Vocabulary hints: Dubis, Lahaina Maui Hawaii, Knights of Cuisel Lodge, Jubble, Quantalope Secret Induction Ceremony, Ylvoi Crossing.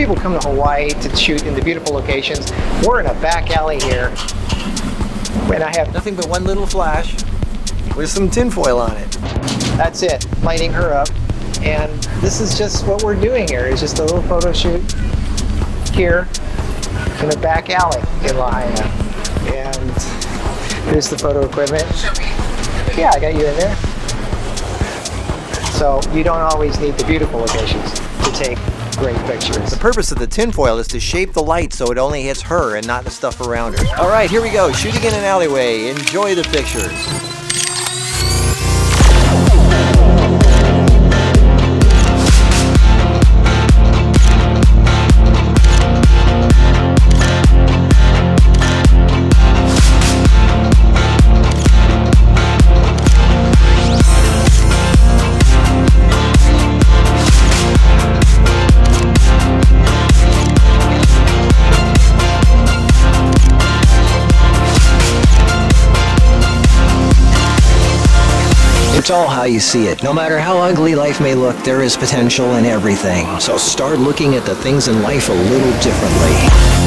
people come to Hawaii to shoot in the beautiful locations. We're in a back alley here, and I have nothing but one little flash with some tinfoil on it. That's it, lighting her up. And this is just what we're doing here. It's just a little photo shoot here in a back alley in Lahaina. And here's the photo equipment. Yeah, I got you in there. So you don't always need the beautiful locations to take great pictures. The purpose of the tinfoil is to shape the light so it only hits her and not the stuff around her. All right, here we go, shooting in an alleyway. Enjoy the pictures. It's all how you see it. No matter how ugly life may look, there is potential in everything. So start looking at the things in life a little differently.